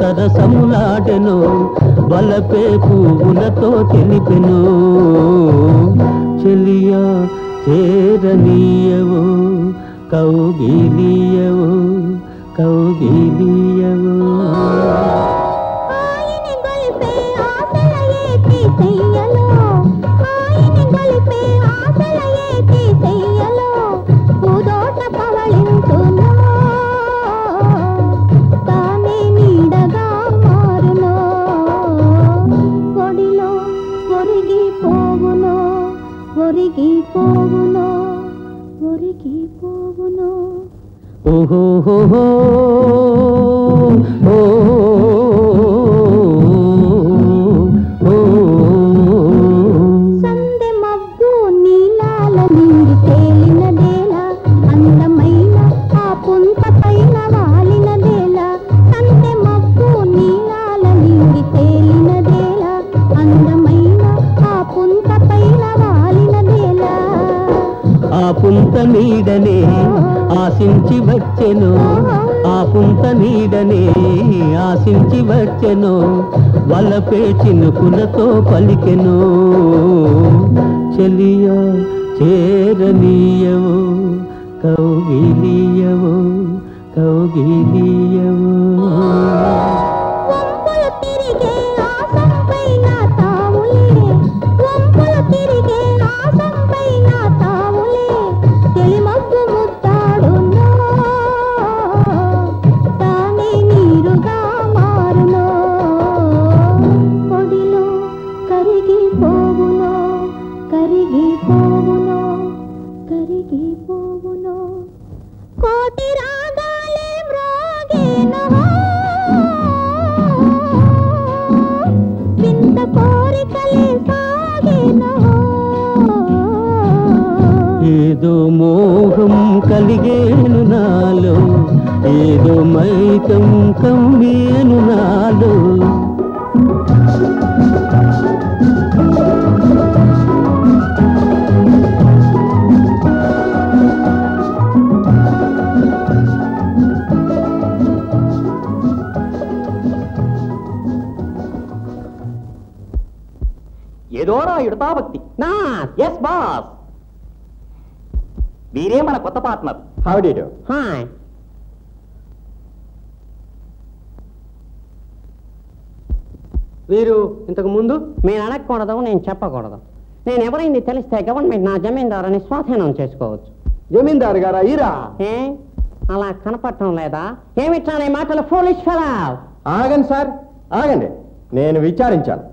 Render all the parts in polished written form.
సరసములాడెను బలపే పువ్వులతో తెలిపెను, చెలియా చేరనీయవు కౌగిలియవు కౌగిలియవు. వలపే చినుకులతో పలికెను, చెలియా చేరనీయవు కౌగిలియవు కౌగిలియవు. ఏదో మోహం కలిగేను నాలో, ఏదో మైకం కమ్మేను నాలో. ఏదోరా ఇడతా భక్తి నా ఎస్ బాస్. వీరే మన కొత్త partner. How do you do? Hi. వీరు ఇంతకు ముందు నేను అడగకూడదు, నేను చెప్పకూడదు, నేను ఎవరైంది తెలిస్తే గవర్నమెంట్ నా జమీందారుని స్వాధీనం చేసుకోవచ్చు. జమీందారు గారా ఈరా? ఏ అలా కనపడటం లేదా? ఏమిట్లా నీ మాటలు ఫూలిష్ ఫెలో? ఆగండి సార్, ఆగండి. నేను విచారించాను.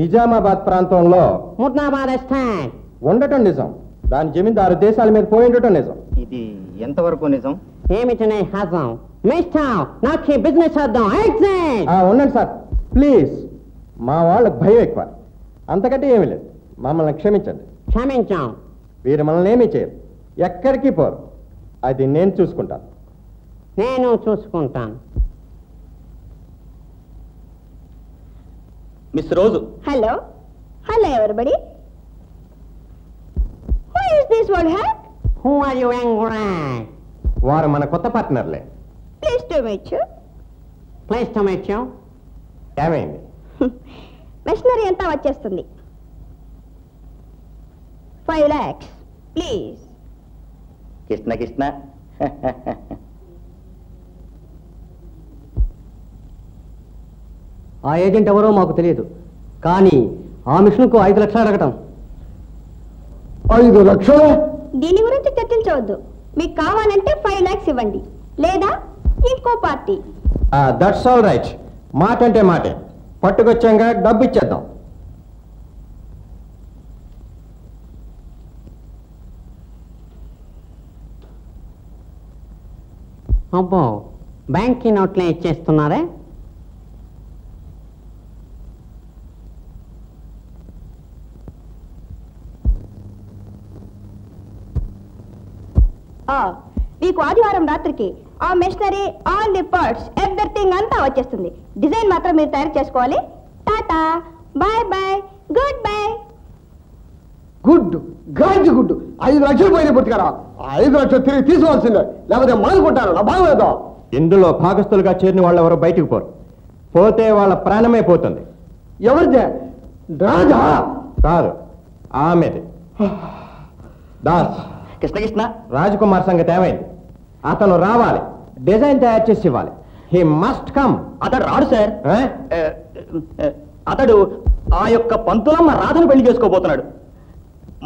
నిజామాబాద్ ప్రాంతంలో ముర్నాబాద్ ఎస్టేట్ ఉండటం నిజం, దాని జమీందారు దేశాల మీద పోయి ఉండటం నిజం. ఇది ఎంతవరకు నిజం? ఏమిటి ఉండండి సార్ ప్లీజ్. మా వాళ్ళ భయం ఎక్కువ, అంతకంటే ఏమీ లేదు. మమ్మల్ని క్షమించండి. క్షమించాం. వీరు మనల్ని ఏమీ చేయరు, ఎక్కడికి పోరు. అది నేను చూసుకుంటాను. నేను చూసుకుంటాను. మిస్ రోజు. Hello hello everybody. వారు మన కొత్త పార్ట్నర్లే. మెషినరీ అంతా వచ్చేస్తుంది. 5 lakhs, please. Krishna, Krishna. आ एजेंट एवरो माकु तेलियदु कानी आ मिशनकु 5 लक्षलु अडगटं 5 लक्षलु दीनि गुरिंचि चर्चिंचवद्दु मीकु कावालंटे 5 lakhs इव्वंडि लेदा इंको पार्टी आ दट्स ऑल राइट माट अंटे माटे पट्टुकोच्चांगा डब्बु इच्चेद्दां అబ్బో బ్యాంక్ నోట్లే ఇచ్చేస్తున్నారే మీకు ఆదివారం రాత్రికి ఆ machinery all the parts everything అంతా వచ్చేస్తుంది డిజైన్ మాత్రం మీరు తయారు చేసుకోవాలి టాటా బై బై గుడ్ గాజు గుడ్ 5 లక్షలు పోయిన పుట్టుకరా 5 లక్షలు తిరిగి తీసుకోవాల్సిందే లేకపోతే మనకు కొట్టారు నా బాగోలేదో ఇందులో భాగస్తులుగా చేరిన వాళ్ళు ఎవరో బయటికి పోరు పోతే వాళ్ళ ప్రాణమే పోతుంది ఎవరిదే రాజా కాదు ఆమెది దాస్ కృష్ణ కృష్ణ రాజకుమార్ సంగతి ఏమైంది అతను రావాలి డిజైన్ తయారు చేసి ఇవ్వాలి హీ మస్ట్ కమ్ అతడు రాడు సార్ అతడు ఆ యొక్క పంతులమ్మ రాధను పెళ్లి చేసుకోబోతున్నాడు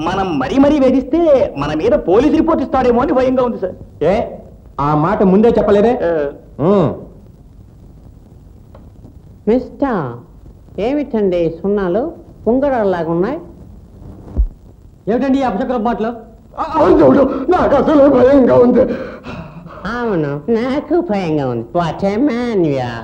మనం మరీ మరీ వేధిస్తే మన మీద పోలీస్ రిపోర్ట్ ఇస్తాడేమో అని భయంగా ఉంది సార్ ఏ ఆ మాట ముందే చెప్పలేదే మిస్టర్ ఏమిటండి సున్నాలు ఉంగరాలాగా ఉన్నాయి ఏమిటండి ఈ అపశకుల మాటలు అవును నాకు భయంగా ఉంది what a man you are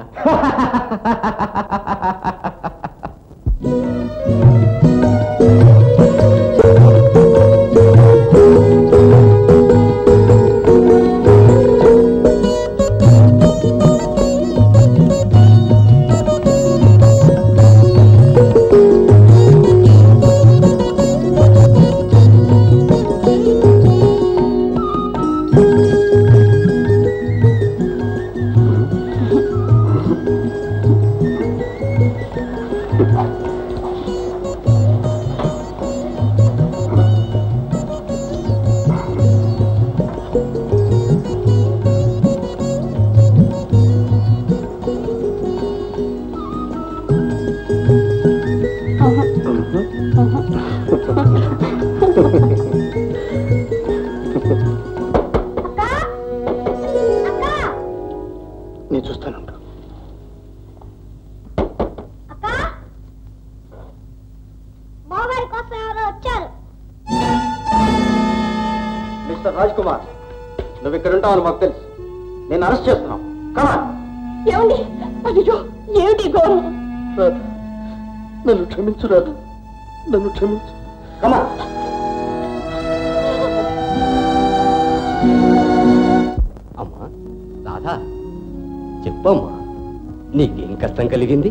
కలిగింది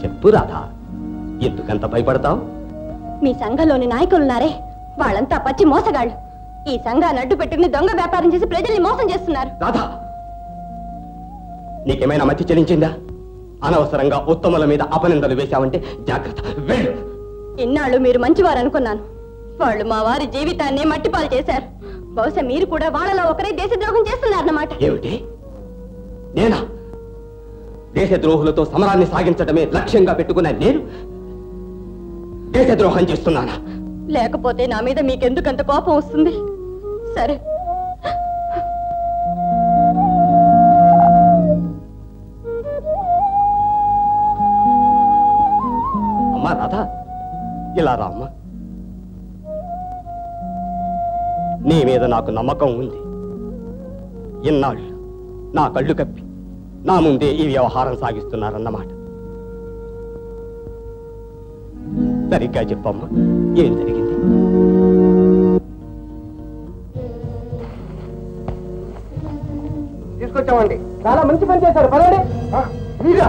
చెప్పు రాధా ఎందుకంత భయపడతావు మీ సంఘంలోని నాయకులున్నారే వాళ్ళంతా పచ్చి మోసగాళ్ళు ఈ సంఘాన్ని అడ్డు పెట్టుకుని దొంగ వ్యాపారం చేసి ప్రజల్ని మోసం చేస్తున్నారు రాధా నీకేమైనా మతి చెలించిందా అనవసరంగా ఉత్తముల మీద అపనిందలు వేశావంటే జాగ్రత్త వెళ్ళు ఇన్నాళ్ళు మీరు మంచివారు అనుకున్నాను వాళ్ళు మా వారి జీవితాన్ని మట్టిపాలు చేశారు బహుశా మీరు కూడా వాళ్ళలో ఒకరే దేశద్రోహం చేస్తున్నారన్నమాట ఏమిటి నేనా దేశద్రోహులతో సమరాన్ని సాగించడమే లక్ష్యంగా పెట్టుకున్న నేను దేశద్రోహం చేస్తున్నానా లేకపోతే నా మీద మీకెందుకంత కోపం వస్తుంది సరే అమ్మా రాధా ఇలా రా అమ్మా నీ మీద నాకు నమ్మకం ఉంది ఇన్నాళ్ళు నా కళ్ళు కప్పి నా ముందే ఈ వ్యవహారం సాగిస్తున్నారన్నమాట సరిగ్గా చెప్పమ్మా ఏం జరిగింది తీసుకొచ్చామండి చాలా మంచి పని చేశారు పర్వాడే మీరా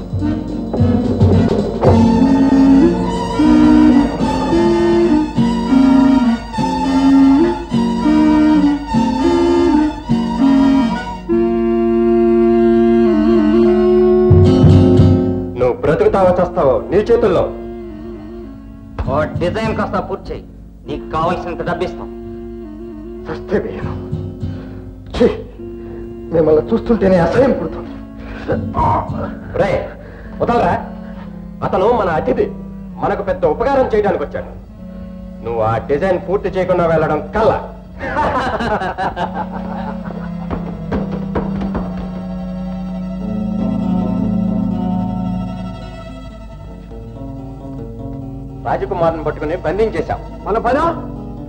చూస్తుంటేనే అసహ్యం పుడుతుంది. రే వదలరా, అతను మన అతిథి, మనకు పెద్ద ఉపకారం చేయడానికి వచ్చాడు. నువ్వు ఆ డిజైన్ పూర్తి చేయకుండా వెళ్ళడం కల్లా. రాజకుమారుని పట్టుకుని బంధించేశాం, మన పని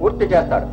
పూర్తి చేస్తాడు.